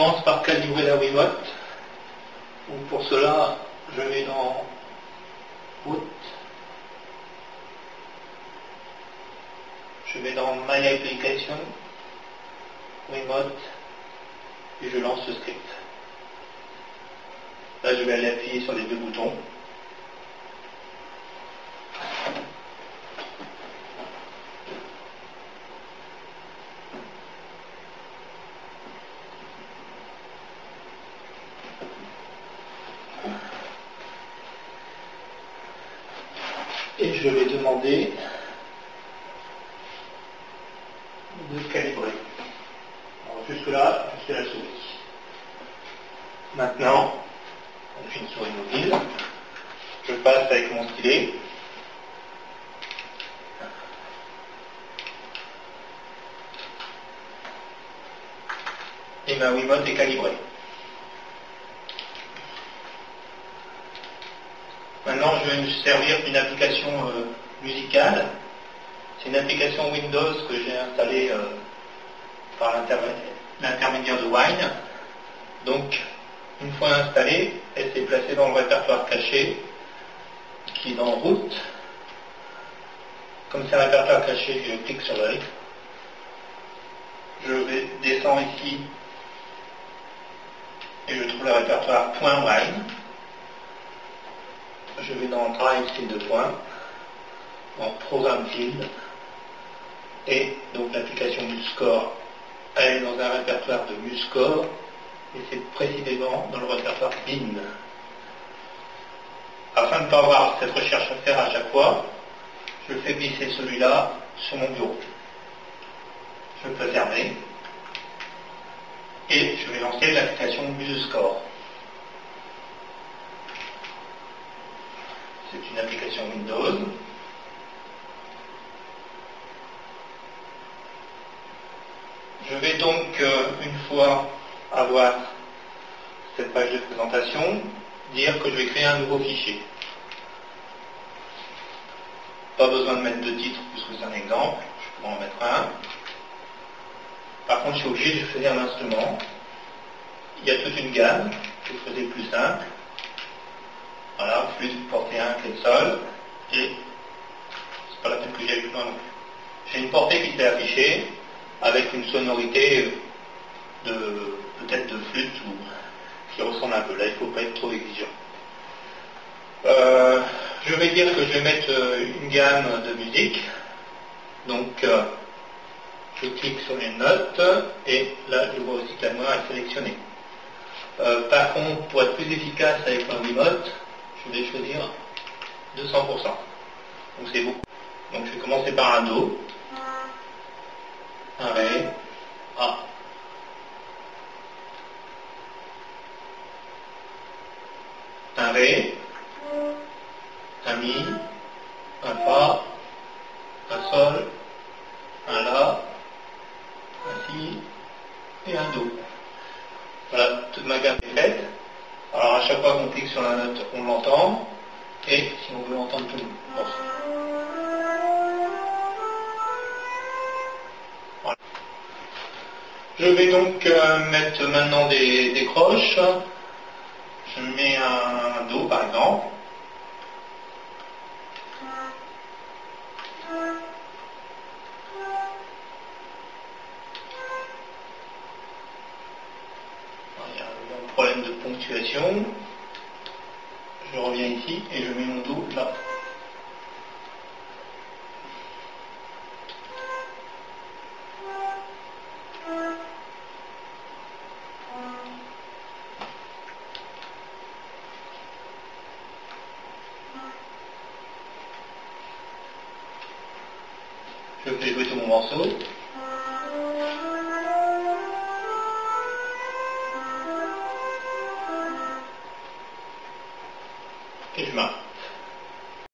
commence par calibrer la Wiimote. Donc pour cela, je vais dans Route, je vais dans My Application, Wiimote, et je lance ce script. Là, je vais aller appuyer sur les deux boutons. Et je vais demander de calibrer. Alors jusque là, je fais la souris. Maintenant, j'ai une souris mobile. Je passe avec mon stylet. Et ma Wiimote est calibrée. Maintenant, je vais me servir d'une application musicale. C'est une application Windows que j'ai installée par l'intermédiaire de Wine. Donc, une fois installée, elle s'est placée dans le répertoire caché, qui est dans Route. Comme c'est un répertoire caché, je clique sur elle. Je descends ici et je trouve le répertoire .wine. Je vais dans Drive, c'est deux points, dans Programme Field, et donc l'application MuseScore, elle est dans un répertoire de MuseScore, et c'est précisément dans le répertoire Bin. Afin de ne pas avoir cette recherche à faire à chaque fois, je fais glisser celui-là sur mon bureau. Je peux fermer, et je vais lancer l'application MuseScore. C'est une application Windows. Je vais donc, une fois avoir cette page de présentation, dire que je vais créer un nouveau fichier. Pas besoin de mettre de titre puisque c'est un exemple, je peux en mettre un. Par contre, je suis obligé de choisir l'instrument. Il y a toute une gamme, je faisais plus simple. Voilà, flûte, portée 1, clé de sol, et c'est pas la peine que j'aille plus loin non plus. J'ai une portée qui s'est affichée, avec une sonorité de peut-être de flûte ou qui ressemble un peu. Là, il ne faut pas être trop exigeant. Je vais dire que je vais mettre une gamme de musique. Donc, je clique sur les notes, et là, je vois aussi que la mémoire est sélectionnée. Par contre, pour être plus efficace avec ma Wiimote, je vais choisir 200%. Donc c'est beaucoup. Donc je vais commencer par un Do, un Ré, A. Un Ré, un Mi, un Fa, un Sol, un La, un Si et un Do. Voilà, toute ma gamme est faite. Alors à chaque fois qu'on clique sur la note, on l'entend, et si on veut entendre tout le morceau. Voilà. Je vais donc mettre maintenant des croches. Je mets un Do par exemple. Problème de ponctuation, je reviens ici et je mets mon Do là. Je fais jouer tout mon morceau.